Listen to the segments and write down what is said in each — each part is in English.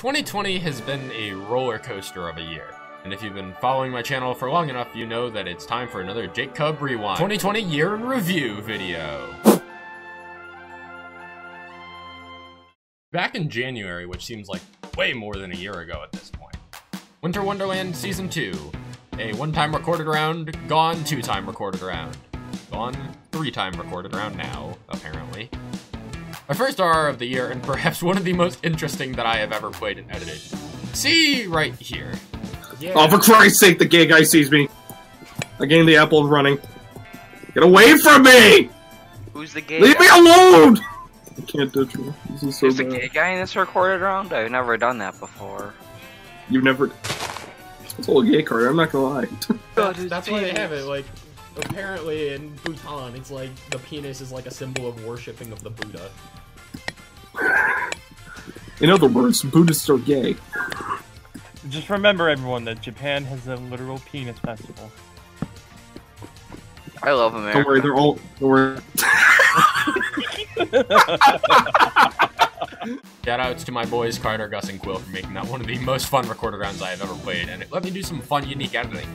2020 has been a roller coaster of a year, and if you've been following my channel for long enough, you know that it's time for another Jakekub Rewind 2020 Year in Review video. Back in January, which seems like way more than a year ago at this point, Winter Wonderland Season 2, a one-time recorded round, gone two-time recorded round, gone three-time recorded round now, apparently. My first RR of the year, and perhaps one of the most interesting that I have ever played and edited. See right here. Yeah. Oh, for Christ's sake, the gay guy sees me. I gained the apple of running. Get away from me! Who's the gay guy? Leave me alone! I can't touch you. This is so bad. There's a gay guy in this recorded round? I've never done that before. You've never... It's a little gay card, I'm not gonna lie. That's why they have it, like... Apparently in Bhutan, it's like, the penis is like a symbol of worshipping of the Buddha. In other words, Buddhists are gay. Just remember, everyone, that Japan has a literal penis festival. I love America. Don't worry, they're all... Don't worry. Shoutouts to my boys Carter, Gus, and Quill for making that one of the most fun recorded rounds I have ever played, and it let me do some fun, unique editing.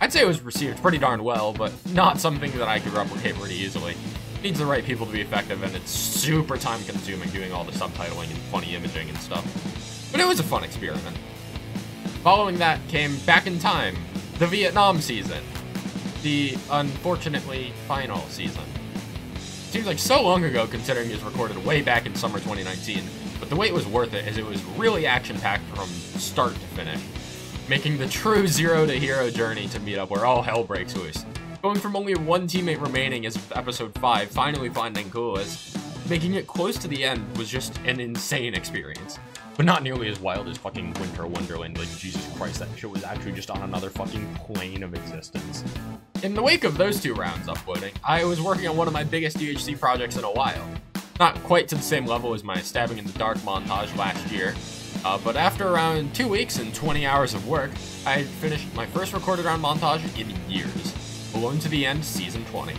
I'd say it was received pretty darn well, but not something that I could replicate pretty easily. It needs the right people to be effective, and it's super time-consuming doing all the subtitling and funny imaging and stuff. But it was a fun experiment. Following that came Back in Time, the Vietnam season, the, unfortunately, final season. Seems like so long ago considering it was recorded way back in summer 2019, but the wait was worth it as it was really action-packed from start to finish, making the true zero-to-hero journey to meet up where all hell breaks loose. Going from only one teammate remaining as episode 5, finally finding Kulas, making it close to the end was just an insane experience. But not nearly as wild as fucking Winter Wonderland, like Jesus Christ, that shit was actually just on another fucking plane of existence. In the wake of those two rounds uploading, I was working on one of my biggest UHC projects in a while. Not quite to the same level as my Stabbing in the Dark montage last year, but after around 2 weeks and 20 hours of work, I had finished my first recorded round montage in years, Blown to the End Season 20.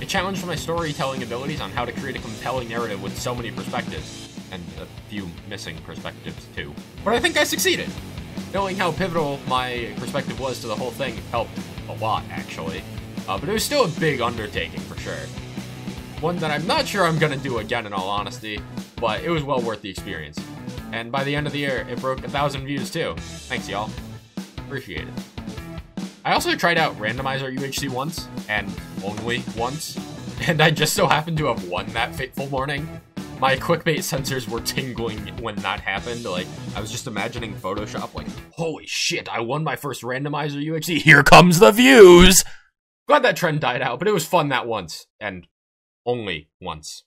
It challenged my storytelling abilities on how to create a compelling narrative with so many perspectives, and a few missing perspectives too. But I think I succeeded! Knowing how pivotal my perspective was to the whole thing helped a lot, actually. But it was still a big undertaking, for sure. One that I'm not sure I'm gonna do again, in all honesty, but it was well worth the experience. And by the end of the year, it broke 1,000 views too. Thanks, y'all. Appreciate it. I also tried out Randomizer UHC once, and only once, and I just so happened to have won that fateful morning. My clickbait sensors were tingling when that happened. Like, I was just imagining Photoshop, like, holy shit, I won my first Randomizer UHC, here comes the views! Glad that trend died out, but it was fun that once, and only once.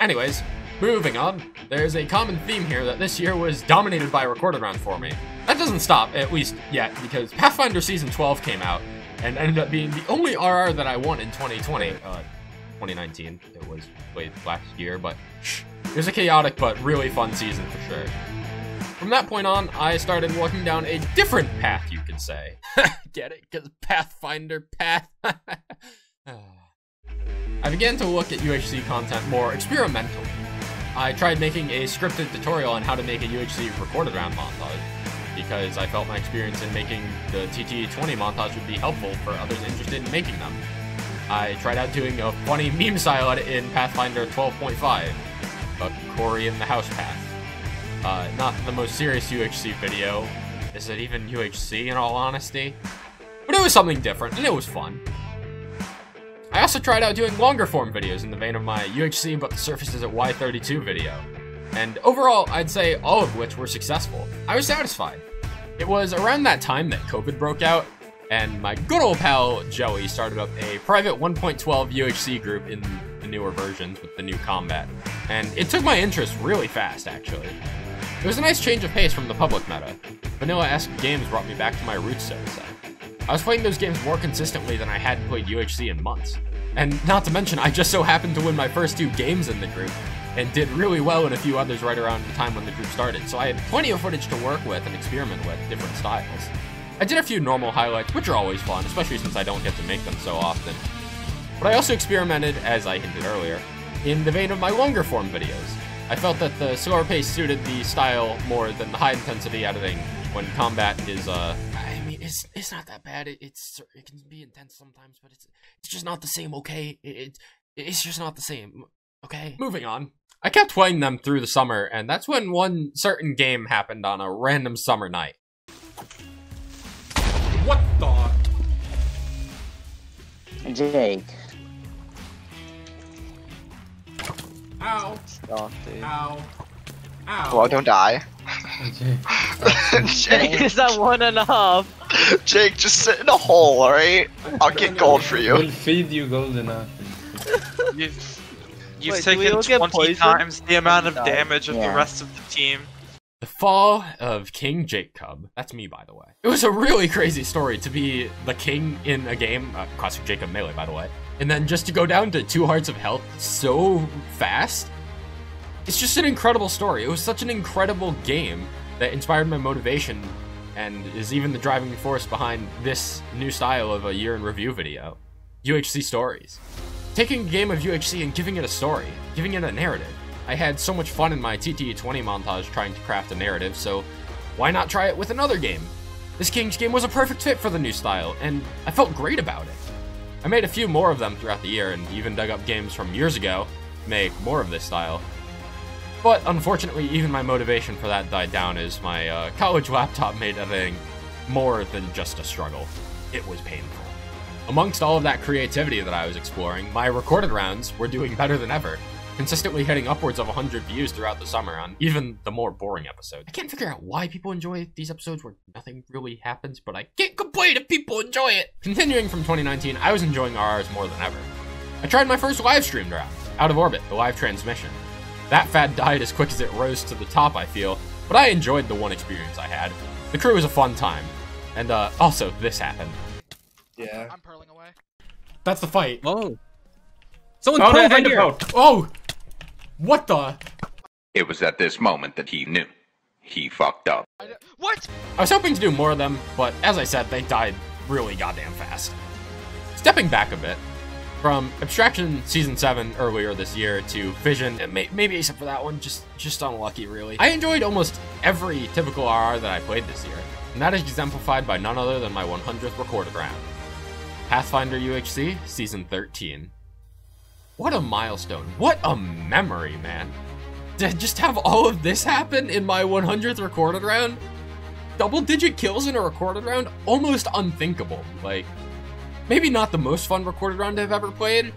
Anyways, moving on, there's a common theme here that this year was dominated by recorded rounds for me. That doesn't stop, at least yet, because Pathfinder Season 12 came out and ended up being the only RR that I won in 2020. 2019, it was played last year, but it was a chaotic but really fun season for sure. From that point on, I started walking down a different path, you could say. Get it? Because Pathfinder path. I began to look at UHC content more experimentally. I tried making a scripted tutorial on how to make a UHC recorded round montage, because I felt my experience in making the TT20 montage would be helpful for others interested in making them. I tried out doing a funny meme style edit in Pathfinder 12.5, a Corey in the House path. Not the most serious UHC video, is it even UHC in all honesty? But it was something different, and it was fun. I also tried out doing longer form videos in the vein of my UHC But the Surface is at Y32 video, and overall I'd say all of which were successful. I was satisfied. It was around that time that COVID broke out, and my good old pal Joey started up a private 1.12 UHC group in the newer versions with the new combat, and it took my interest really fast actually. It was a nice change of pace from the public meta. Vanilla-esque games brought me back to my roots, so to say. I was playing those games more consistently than I had played UHC in months. And not to mention, I just so happened to win my first two games in the group, and did really well in a few others right around the time when the group started, so I had plenty of footage to work with and experiment with different styles. I did a few normal highlights, which are always fun, especially since I don't get to make them so often. But I also experimented, as I hinted earlier, in the vein of my longer form videos. I felt that the slower pace suited the style more than the high-intensity editing when combat is, I mean, it's not that bad. It can be intense sometimes, but it's just not the same, okay? It's just not the same, okay? Moving on. I kept playing them through the summer, and that's when one certain game happened on a random summer night. What the? Jake. Ow. Stop, dude. Ow. Ow. Well, don't die. Jake. Is that one enough? Jake, just sit in a hole, alright? I'll get gold for you. We'll feed you gold enough. You've taken 20 times the amount of damage of the rest of the team. The fall of King Jakekub. That's me, by the way. It was a really crazy story to be the king in a game, classic Jakekub melee, by the way, and then just to go down to 2 hearts of health so fast. It's just an incredible story. It was such an incredible game that inspired my motivation and is even the driving force behind this new style of a year in review video, UHC Stories. Taking a game of UHC and giving it a story, giving it a narrative. I had so much fun in my TTE20 montage trying to craft a narrative, so why not try it with another game? This King's game was a perfect fit for the new style, and I felt great about it. I made a few more of them throughout the year and even dug up games from years ago to make more of this style. But unfortunately, even my motivation for that died down as my college laptop made editing more than just a struggle. It was painful. Amongst all of that creativity that I was exploring, my recorded rounds were doing better than ever, consistently hitting upwards of 100 views throughout the summer on even the more boring episodes. I can't figure out why people enjoy these episodes where nothing really happens, but I can't complain if people enjoy it! Continuing from 2019, I was enjoying RRs more than ever. I tried my first live streamed round, Out of Orbit, the live transmission. That fad died as quick as it rose to the top, I feel, but I enjoyed the one experience I had. The crew was a fun time, and also this happened. Yeah. I'm pearling away. That's the fight. Oh. Someone's pearled right here. Oh! What the? It was at this moment that he knew. He fucked up. What? I was hoping to do more of them, but as I said, they died really goddamn fast. Stepping back a bit, from Abstraction Season 7 earlier this year to Fission, and maybe except for that one, just unlucky really. I enjoyed almost every typical RR that I played this year, and that is exemplified by none other than my 100th recorded round. Pathfinder UHC Season 13. What a milestone. What a memory, man. To just have all of this happen in my 100th recorded round? Double-digit kills in a recorded round? Almost unthinkable. Like, maybe not the most fun recorded round I've ever played,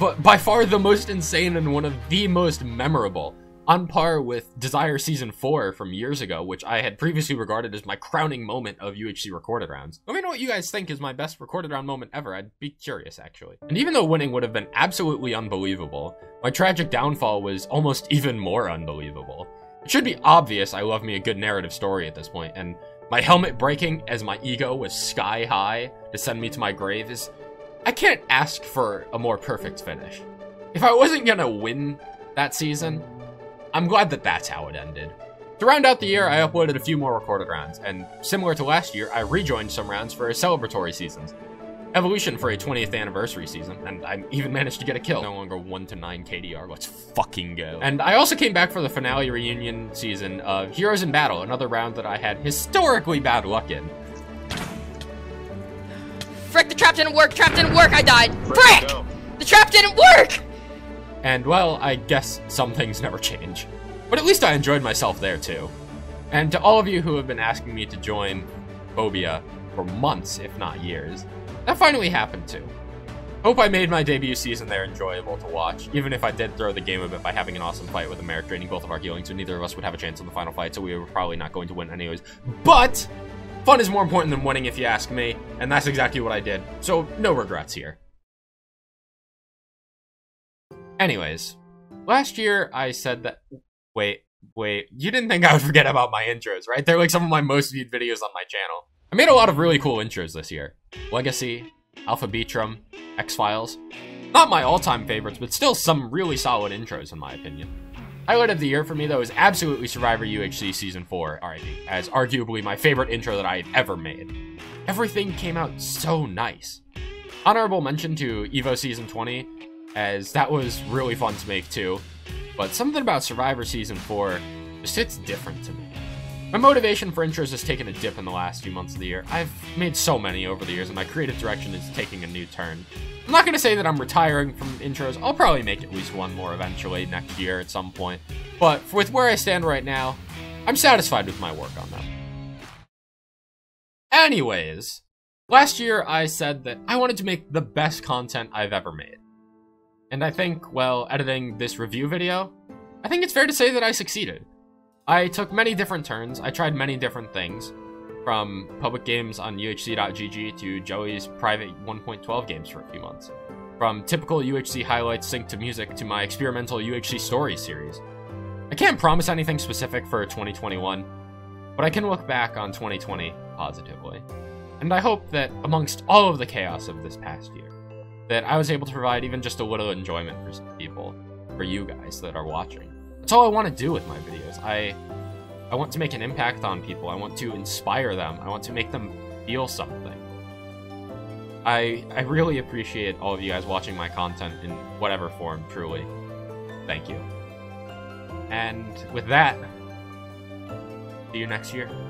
but by far the most insane and one of the most memorable. On par with Desire Season 4 from years ago, which I had previously regarded as my crowning moment of UHC recorded rounds. Let me know what you guys think is my best recorded round moment ever. I'd be curious, actually. And even though winning would have been absolutely unbelievable, my tragic downfall was almost even more unbelievable. It should be obvious I love me a good narrative story at this point, and my helmet breaking as my ego was sky high to send me to my grave is... I can't ask for a more perfect finish. If I wasn't gonna win that season, I'm glad that that's how it ended. To round out the year, I uploaded a few more recorded rounds, and similar to last year, I rejoined some rounds for celebratory seasons. Evolution for a 20th anniversary season, and I even managed to get a kill. No longer 1-9 KDR, let's fucking go. And I also came back for the finale reunion season of Heroes in Battle, another round that I had historically bad luck in. Frick, the trap didn't work, I died. Frick! The trap didn't work! And, well, I guess some things never change. But at least I enjoyed myself there, too. And to all of you who have been asking me to join Obia for months, if not years, that finally happened, too. Hope I made my debut season there enjoyable to watch, even if I did throw the game a bit by having an awesome fight with a merit draining both of our healing, so neither of us would have a chance in the final fight, so we were probably not going to win anyways. But fun is more important than winning, if you ask me, and that's exactly what I did, so no regrets here. Anyways, last year I said that, wait, you didn't think I would forget about my intros, right? They're like some of my most viewed videos on my channel. I made a lot of really cool intros this year. Legacy, Alpha Beatrum, X-Files. Not my all-time favorites, but still some really solid intros in my opinion. Highlight of the year for me though is absolutely Survivor UHC Season 4, RIP, as arguably my favorite intro that I had ever made. Everything came out so nice. Honorable mention to Evo Season 20, as that was really fun to make too, but something about Survivor Season 4 just hits different to me. My motivation for intros has taken a dip in the last few months of the year. I've made so many over the years, and my creative direction is taking a new turn. I'm not going to say that I'm retiring from intros. I'll probably make at least one more eventually next year at some point, but with where I stand right now, I'm satisfied with my work on them. Anyways, last year I said that I wanted to make the best content I've ever made. And I think, well, editing this review video, I think it's fair to say that I succeeded. I took many different turns, I tried many different things, from public games on UHC.gg to Joey's private 1.12 games for a few months, from typical UHC highlights synced to music to my experimental UHC Stories series. I can't promise anything specific for 2021, but I can look back on 2020 positively. And I hope that amongst all of the chaos of this past year, that I was able to provide even just a little enjoyment for some people, for you guys that are watching. That's all I want to do with my videos. I want to make an impact on people. I want to inspire them. I want to make them feel something. I really appreciate all of you guys watching my content in whatever form, truly. Thank you. And with that, see you next year.